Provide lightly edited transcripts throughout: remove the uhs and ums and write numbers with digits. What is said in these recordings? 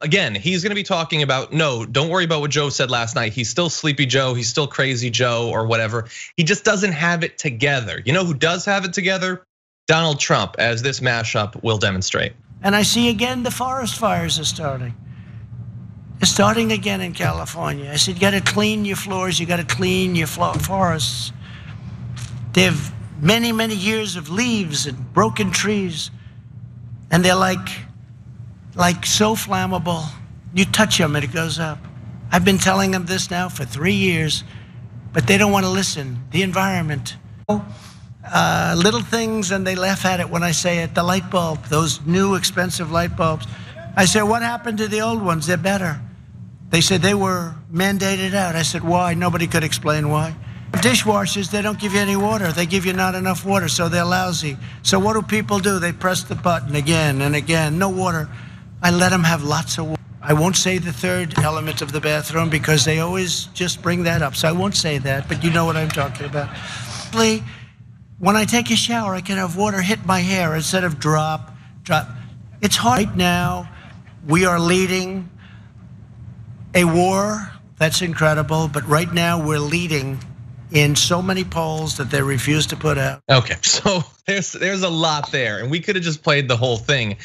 Again, he's going to be talking about, no, don't worry about what Joe said last night. He's still Sleepy Joe. He's still Crazy Joe or whatever. He just doesn't have it together. You know who does have it together? Donald Trump, as this mashup will demonstrate. And I see again the forest fires are starting. It's starting again in California. I said, you got to clean your floors. You got to clean your forests. They have many, many years of leaves and broken trees. And they're like so flammable. You touch them and it goes up. I've been telling them this now for 3 years, but they don't want to listen. The environment. Little things, and they laugh at it when I say it. The light bulb, those new expensive light bulbs. I said, what happened to the old ones? They're better. They said they were mandated out. I said, why? Nobody could explain why. Dishwashers, they don't give you any water. They give you not enough water, so they're lousy. So what do people do? They press the button again and again. No water. I let them have lots of water. I won't say the third element of the bathroom because they always just bring that up. So I won't say that, but you know what I'm talking about. When I take a shower, I can have water hit my hair instead of drop. It's hard right now. We are leading a war, that's incredible, but right now we're leading in so many polls that they refuse to put out. Okay, so there's a lot there, and we could have just played the whole thing.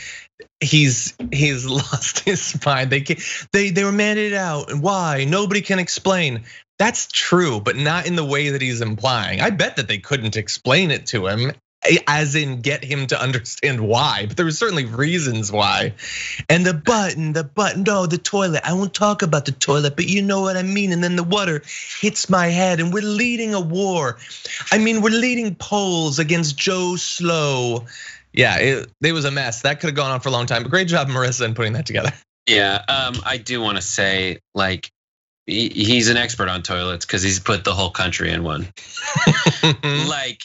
He's lost his mind. They were mandated out, and why? Nobody can explain. That's true, but not in the way that he's implying. I bet that they couldn't explain it to him, as in get him to understand why, but there were certainly reasons why. And the button, no, the toilet. I won't talk about the toilet, but you know what I mean. And then the water hits my head, and we're leading a war. I mean, we're leading polls against Joe Slow. Yeah, it was a mess. That could have gone on for a long time, but great job, Marissa, in putting that together. Yeah, I do want to say, like, he's an expert on toilets because he's put the whole country in one. Like,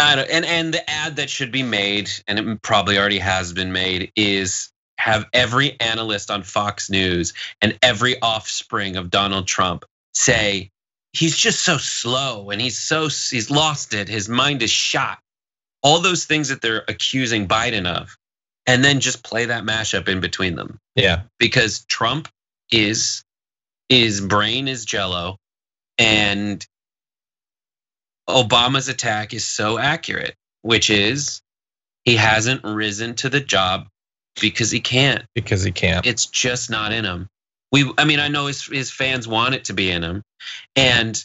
I don't, and the ad that should be made, and it probably already has been made, is have every analyst on Fox News and every offspring of Donald Trump say he's just so slow and he's lost it. His mind is shot. All those things that they're accusing Biden of, and then just play that mashup in between them. Yeah, because Trump is. His brain is jello, and Obama's attack is so accurate, which is he hasn't risen to the job because he can't. It's just not in him. I know his fans want it to be in him. And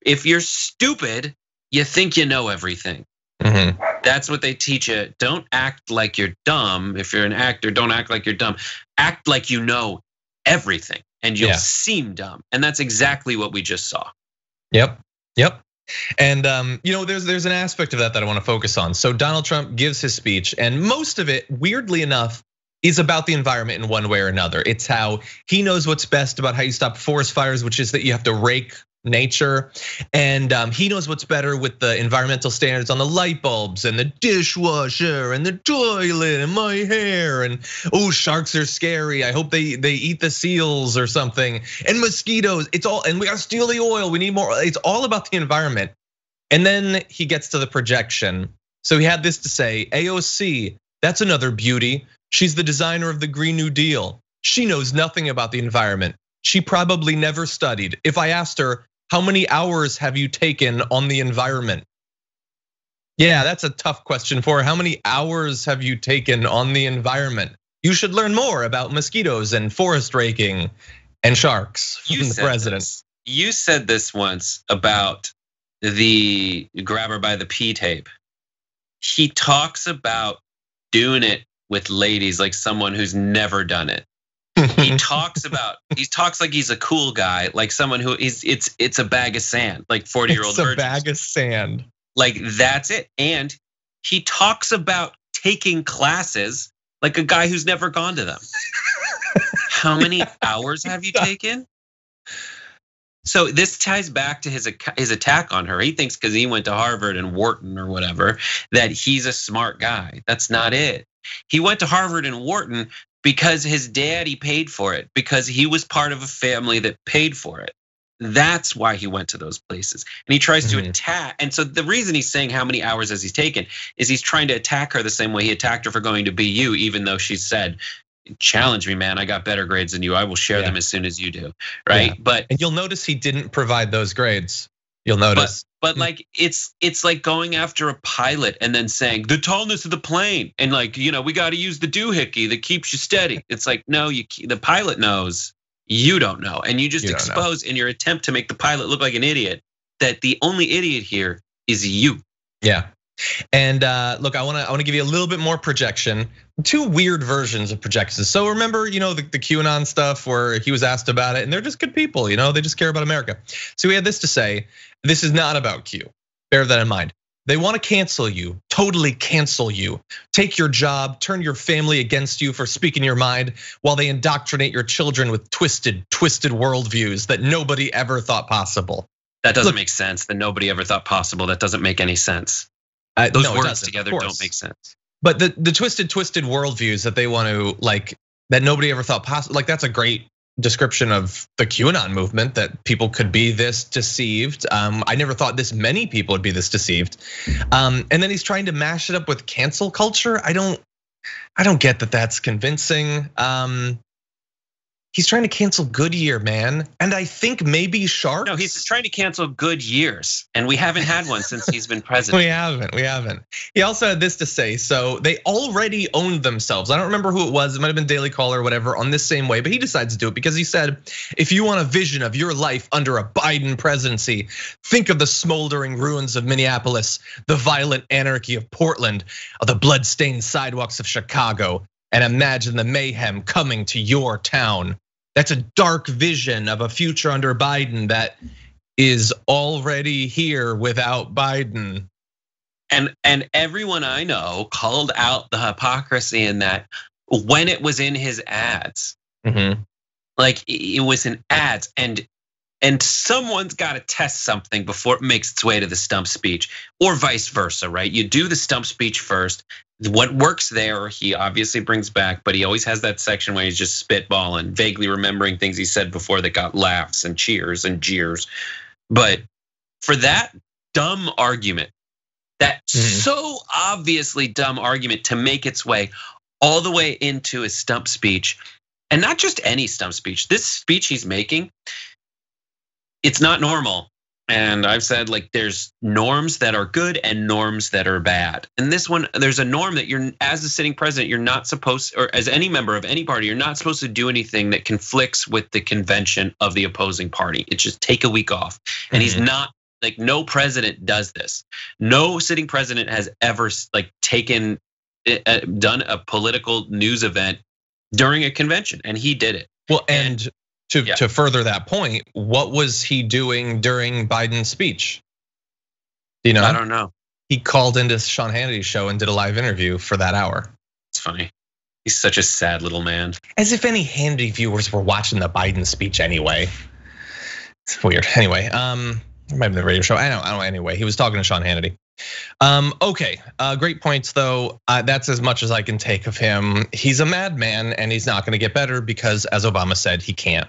if you're stupid, you think you know everything. Mm-hmm. That's what they teach you. Don't act like you're dumb. If you're an actor, don't act like you're dumb. Act like you know everything. And you'll seem dumb. And that's exactly what we just saw. Yep. And there's an aspect of that I want to focus on. So Donald Trump gives his speech, and most of it, weirdly enough, is about the environment in one way or another. It's how he knows what's best about how you stop forest fires, which is that you have to rake nature. And he knows what's better with the environmental standards on the light bulbs and the dishwasher and the toilet and my hair and sharks are scary. I hope they eat the seals or something, and mosquitoes. It's all, and we gotta steal the oil. We need more. It's all about the environment. And then he gets to the projection. So he had this to say: AOC, that's another beauty. She's the designer of the Green New Deal. She knows nothing about the environment. She probably never studied. If I asked her, how many hours have you taken on the environment? Yeah, that's a tough question for her. How many hours have you taken on the environment? You should learn more about mosquitoes and forest raking and sharks from the president. You said this once about the grabber by the pee tape. He talks about doing it with ladies like someone who's never done it. He talks like he's a cool guy, like someone who is. It's a bag of sand, like 40-year-old virgins. It's a bag of sand. Like, that's it. And he talks about taking classes like a guy who's never gone to them. How many hours have you taken? So this ties back to his attack on her. He thinks because he went to Harvard and Wharton or whatever that he's a smart guy. That's not it. He went to Harvard and Wharton because his daddy paid for it, because he was part of a family that paid for it. That's why he went to those places. And he tries to attack. And so the reason he's saying how many hours has he taken is he's trying to attack her the same way he attacked her for going to BU, even though she said challenge me, man. I got better grades than you. I will share them as soon as you do, right? Yeah. But and you'll notice he didn't provide those grades. You'll notice. But like it's like going after a pilot and then saying the tallness of the plane and like, you know, we got to use the doohickey that keeps you steady. It's like, no, the pilot knows, you don't know. And you just expose in your attempt to make the pilot look like an idiot that the only idiot here is you. Yeah. And look, I want to give you a little bit more projection. Two weird versions of projections. So remember, you know, the QAnon stuff where he was asked about it, and they're just good people, you know, they just care about America. So he had this to say: this is not about Q. Bear that in mind. They want to cancel you, totally cancel you, take your job, turn your family against you for speaking your mind, while they indoctrinate your children with twisted worldviews that nobody ever thought possible. That doesn't make sense. That nobody ever thought possible. That doesn't make any sense. Those words together don't make sense. But the twisted worldviews that they want to, like, that nobody ever thought possible. Like, that's a great description of the QAnon movement, that people could be this deceived. I never thought this many people would be this deceived. And then he's trying to mash it up with cancel culture. I don't get that. That's convincing. He's trying to cancel Goodyear, man. And I think maybe sharks. No, he's trying to cancel good years. And we haven't had one since he's been president. We haven't. He also had this to say. So they already owned themselves. I don't remember who it was. It might have been Daily Caller or whatever on this same way. But he decides to do it because he said, if you want a vision of your life under a Biden presidency, think of the smoldering ruins of Minneapolis, the violent anarchy of Portland, or the bloodstained sidewalks of Chicago, and imagine the mayhem coming to your town. That's a dark vision of a future under Biden that is already here without Biden. And everyone I know called out the hypocrisy in that when it was in his ads. Mm-hmm. Like, it was in ads, and someone's got to test something before it makes its way to the stump speech, or vice versa, right? You do the stump speech first. What works there, he obviously brings back, but he always has that section where he's just spitballing, vaguely remembering things he said before that got laughs and cheers and jeers. But for that dumb argument, that so obviously dumb argument to make its way all the way into his stump speech, and not just any stump speech, this speech he's making, it's not normal. And I've said, like, there's norms that are good and norms that are bad. And this one, there's a norm that you're, as a sitting president, you're not supposed, or as any member of any party, you're not supposed to do anything that conflicts with the convention of the opposing party. It's just take a week off. And he's not, like, no president does this. No sitting president has ever, like, done a political news event during a convention, and he did it. Well, and To further that point, what was he doing during Biden's speech? You know, I don't know. He called into Sean Hannity's show and did a live interview for that hour. It's funny. He's such a sad little man. As if any Hannity viewers were watching the Biden speech anyway. It's weird. Anyway, it might be the radio show. I don't know. Anyway, he was talking to Sean Hannity. Okay, great points though. That's as much as I can take of him. He's a madman and he's not gonna get better because, as Obama said, he can't.